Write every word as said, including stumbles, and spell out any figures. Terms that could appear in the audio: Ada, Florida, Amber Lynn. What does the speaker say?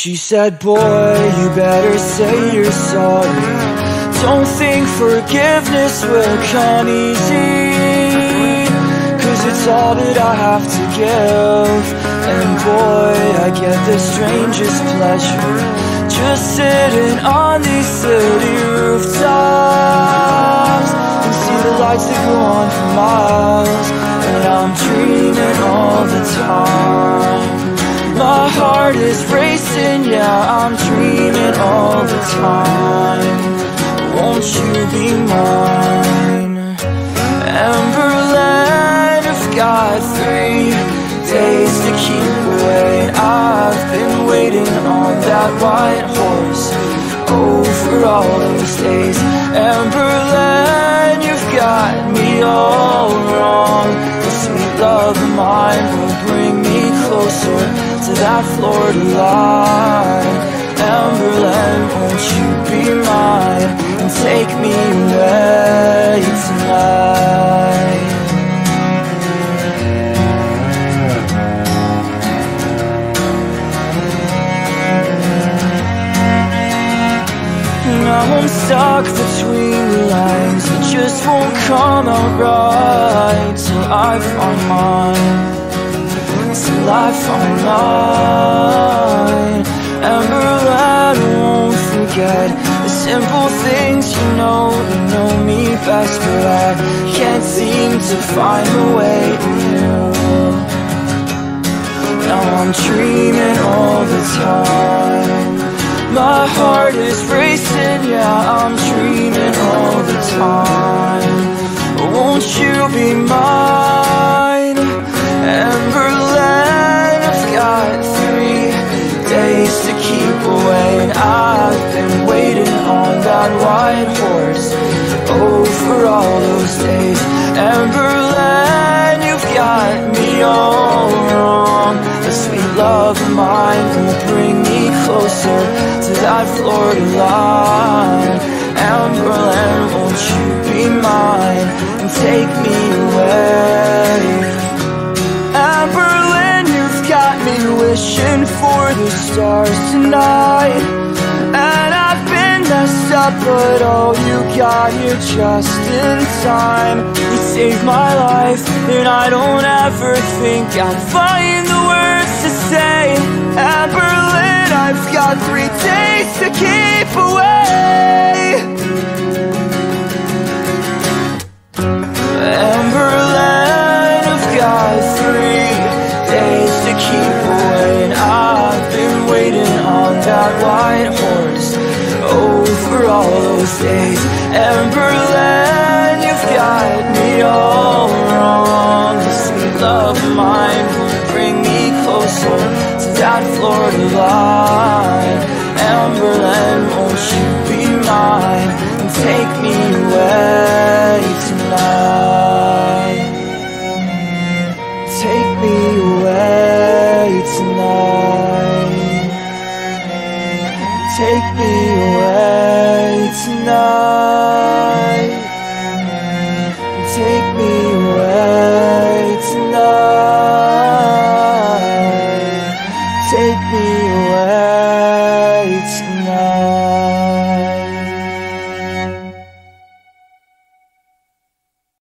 She said, boy, you better say you're sorry. Don't think forgiveness will come easy, 'cause it's all that I have to give. And boy, I get the strangest pleasure just sitting on these city rooftops and see the lights that go on for miles. And I'm dreaming all the time. My heart is racing, yeah, I'm dreaming all the time. Won't you be mine? Amber Lynn, I've got three days to keep away. I've been waiting on that white horse over all these days. Amber Lynn, you've got me all wrong. This sweet love of mine will bring me closer to that Florida line. Amber Lynn, won't you be mine and take me away tonight? Now I'm stuck between the lines, it just won't come out right till I find mine. Life online, Amber Lynn, I won't forget the simple things. You know, you know me best, but I can't seem to find a way to you. Now I'm dreaming all the time. My heart is racing, yeah, I'm dreaming all the time. Won't you be mine, Amber Lynn? To keep away, and I've been waiting on that white horse oh for all those days. Amber Lynn, you've got me all wrong. The sweet love of mine will bring me closer to that Florida line. Amber Lynn, won't you be mine and take me away? Wishing for the stars tonight, and I've been messed up, but all you got here just in time. You saved my life, and I don't ever think I'll find the words to say. Amber Lynn, I've got three days to keep away. Amber Lynn, I've got three days to keep away, and I've been waiting on that white horse oh for all those days. Amber Lynn, you've got me all wrong. The sweet love of mine will bring me closer to that Florida line. Amber Lynn, won't you be mine and take me away tonight? Take me away tonight. Take me